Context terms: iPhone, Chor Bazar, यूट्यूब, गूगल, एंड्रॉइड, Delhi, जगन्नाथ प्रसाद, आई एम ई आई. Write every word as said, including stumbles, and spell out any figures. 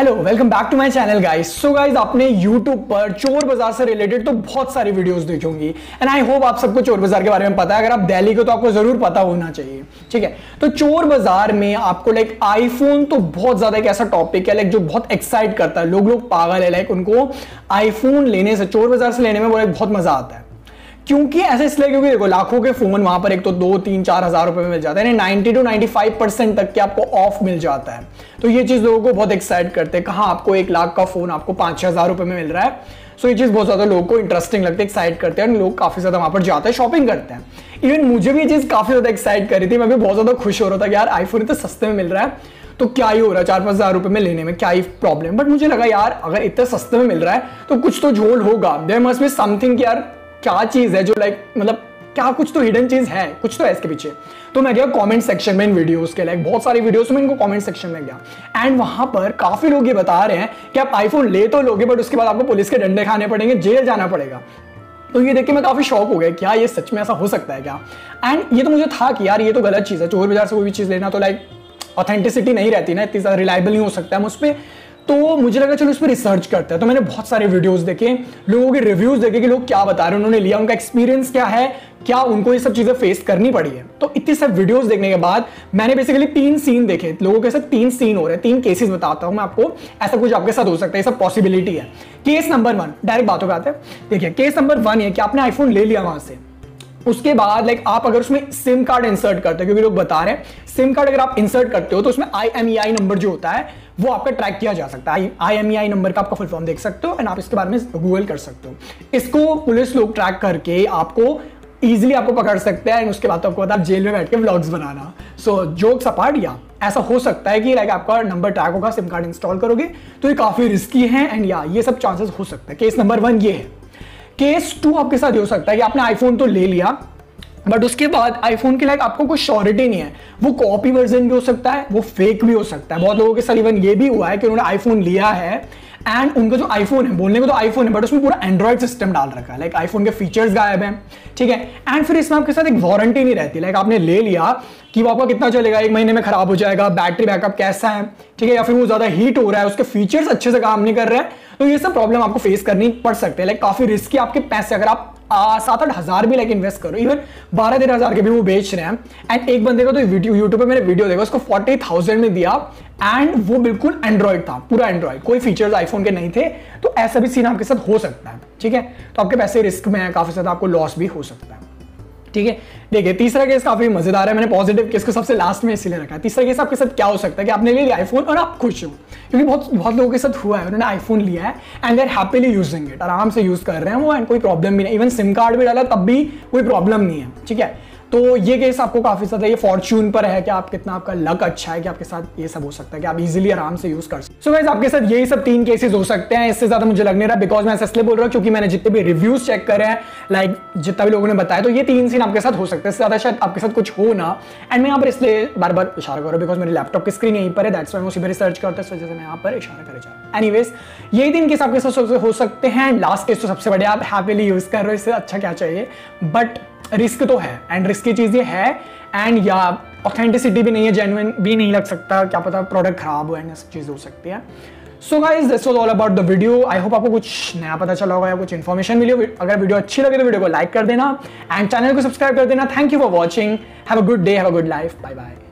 Hello welcome back to my channel guys. So guys आपने यूट्यूब पर चोर बाजार से रिलेटेड तो बहुत सारी वीडियोस देखी होंगी एंड आई होप आप सबको चोर बाजार के बारे में पता है। अगर आप दिल्ली के तो आपको जरूर पता होना चाहिए, ठीक है। तो चोर बाजार में आपको लाइक आईफोन तो बहुत ज्यादा एक ऐसा टॉपिक है लाइक जो बहुत एक्साइट करता है। लोग लोग पागल है लाइक उनको आईफोन लेने से, चोर बाजार से लेने में वो एक बहुत मजा आता है। क्योंकि ऐसे इसलिए क्योंकि देखो लाखों के फोन वहां पर एक तो दो तीन चार हजार रुपए में मिल जाता है, ninety to ninety five percent तक के आपको ऑफ मिल जाता है। तो ये चीज लोगों को बहुत एक्साइट करते हैं। कहाँ आपको एक लाख का फोन आपको पांच छह हजार रुपए में मिल रहा है। सो ये चीज बहुत ज्यादा लोगों को इंटरेस्टिंग लगती है, एक्साइट करते हैं और लोग काफी ज्यादा वहां पर जाते हैं, शॉपिंग करते हैं। इवन मुझे भी ये चीज काफी ज्यादा एक्साइट कर रही थी, मैं भी बहुत ज्यादा खुश हो रहा था कि यार आईफोन इतने सस्ते में मिल रहा है तो क्या ही हो रहा है, चार पांच हजार रुपए में लेने में क्या ही प्रॉब्लम। बट मुझे लगा यार अगर इतने सस्ते में मिल रहा है तो कुछ तो झोल होगा, देयर मस्ट बी समथिंग, यार क्या चीज है जो लाइक मतलब क्या कुछ तो हिडन चीज है, कुछ तो है इसके पीछे। तो मैं गया कमेंट सेक्शन में इन वीडियोस के लाइक बहुत सारी वीडियोस में इनको कमेंट सेक्शन में गया एंड वहां पर काफी लोग ये बता रहे हैं कि आप आईफोन ले तो लोगे बट उसके बाद आपको पुलिस के डंडे खाने पड़ेंगे, जेल जाना पड़ेगा। तो ये देख के मैं काफी शॉक हो गया, क्या ये सच में ऐसा हो सकता है क्या। एंड ये तो मुझे था कि यार ये तो गलत चीज है, चोर बाजार से कोई भी चीज लेना तो लाइक ऑथेंटिसिटी नहीं रहती ना, इतनी ज्यादा रिलायबल नहीं हो सकता है उस पर। तो मुझे लगा चलो इस पर रिसर्च करते हैं। तो मैंने बहुत सारे वीडियोस देखे, लोगों के रिव्यूज देखे कि लोग क्या बता रहे हैं, उन्होंने लिया, उनका एक्सपीरियंस क्या है, क्या उनको ये सब चीजें फेस करनी पड़ी है। तो इतने सब वीडियोस देखने के बाद मैंने बेसिकली तीन सीन देखे, लोगों के साथ तीन सीन हो रहे हैं, तीन केसेस बताता हूं मैं आपको, ऐसा कुछ आपके साथ हो सकता है, ये सब पॉसिबिलिटी है। केस नंबर वन, डायरेक्ट बातों पर आते हैं। देखिए केस नंबर वन है कि आपने आईफोन ले लिया वहां से, उसके बाद लाइक आप अगर उसमें सिम कार्ड इंसर्ट करते हो, क्योंकि लोग बता रहे हैं सिम कार्ड अगर आप इंसर्ट करते हो तो उसमें आई एम ई आई number जो होता है वो आपका ट्रैक किया जा सकता है। आई एम ई आई number का आपका फुल फॉर्म देख सकते हो एंड आप इसके बारे में गूगल कर सकते हो। इसको पुलिस लोग ट्रैक करके आपको ईजिली आपको पकड़ सकते हैं एंड उसके बाद आपको पता आप जेल में बैठ के व्लॉग्स बनाना। सो जोक्स अपार्ट, या ऐसा हो सकता है कि लाइक आपका नंबर ट्रैक होगा, सिम कार्ड इंस्टॉल करोगे तो ये काफी रिस्की है एंड या ये सब चांसेस हो सकता है। केस नंबर वन ये है। केस टू आपके साथ हो सकता है कि आपने आईफोन तो ले लिया बट उसके बाद आईफोन के लाइक आपको कोई श्योरिटी नहीं है, वो कॉपी वर्जन भी हो सकता है, वो फेक भी हो सकता है। बहुत लोगों के साथ इवन ये भी हुआ है कि उन्होंने आईफोन लिया है एंड उनका जो आईफोन है, बोलने को तो आईफोन है बट उसमें पूरा एंड्रॉइड सिस्टम डाल रखा है, लाइक आईफोन के फीचर्स गायब हैं, ठीक है। एंड फिर इसमें आपके साथ एक वारंटी नहीं रहती, लाइक आपने ले लिया कि वो आपका कितना चलेगा, एक महीने में खराब हो जाएगा, बैटरी बैकअप कैसा है, ठीक है, या फिर वो ज्यादा हीट हो रहा है, उसके फीचर्स अच्छे से काम नहीं कर रहे हैं। तो ये सब प्रॉब्लम आपको फेस करनी पड़ सकती है, लाइक काफी रिस्की। आपके पैसे अगर आप सात आठ हजार भी लाइक इन्वेस्ट करो, इवन बारह तेरह हजार के भी वो बेच रहे हैं। एंड एक बंदे का तो वीडियो यूट्यूब पे मैंने वीडियो देखा, उसको फोर्टी थाउजेंड में दिया एंड वो बिल्कुल एंड्रॉइड था, पूरा एंड्रॉइड, कोई फीचर्स आईफोन के नहीं थे। तो ऐसा भी सीन आपके साथ हो सकता है, ठीक है। तो आपके पैसे रिस्क में है, काफी ज्यादा आपको लॉस भी हो सकता है, ठीक है। देखिए तीसरा केस काफी मजेदार है, मैंने पॉजिटिव केस को सबसे लास्ट में इसीलिए रखा है। तीसरा केस आपके साथ क्या हो सकता है कि आपने ले लिया आईफोन और आप खुश हो, क्योंकि बहुत बहुत लोगों के साथ हुआ है, उन्होंने आईफोन लिया है and there happily using it, आराम से यूज कर रहे हैं वो एंड कोई प्रॉब्लम भी नहीं, इवन सिम कार्ड भी डाला तब भी कोई प्रॉब्लम नहीं है, ठीक है। तो ये केस आपको काफी ज्यादा ये फॉर्च्यून पर है कि आप कितना आपका लक अच्छा है कि आपके साथ ये सब हो सकता है कि आप इजीली आराम से यूज कर सकते। सो गाइस आपके साथ यही सब तीन केसेस हो सकते हैं, इससे ज्यादा मुझे लग नहीं रहा, बिकॉज मैं ऐसा इसलिए बोल रहा हूँ क्योंकि मैंने जितने भी रिव्यूज चेक करे हैं, लाइक जितना भी लोगों ने बताया, तो ये तीन सीन आपके साथ हो सकते हैं, इससे ज्यादा शायद आपके साथ कुछ हो ना। एंड मैं यहाँ पर इसलिए बार बार इशारा करूँ बिकॉज मेरे लैपटॉप की स्क्रीन यहीं पर है, दैट्स व्हाई मैं उसी पर रिसर्च करता हूँ, इस वजह से मैं यहाँ पर इशारा करे जा रहा हूँ। एनीवेज यही तीन केस आपके साथ हो सकते हैं। लास्ट केस तो सबसे बढ़िया, आप हैप्पीली यूज कर रहे हो, इससे अच्छा क्या चाहिए। बट रिस्क तो है एंड रिस्क की चीज़ ये है एंड या ऑथेंटिसिटी भी नहीं है, जेन्युइन भी नहीं लग सकता, क्या पता प्रोडक्ट खराब हो एंड सब चीज़ हो सकती है। So guys this was all about the video, I hope आपको कुछ नया पता चला होगा या कुछ इन्फॉर्मेशन मिली हो। अगर वीडियो अच्छी लगे तो वीडियो को लाइक कर देना एंड चैनल को सब्सक्राइब कर देना। Thank you for watching, have a good day, have a good life, bye bye.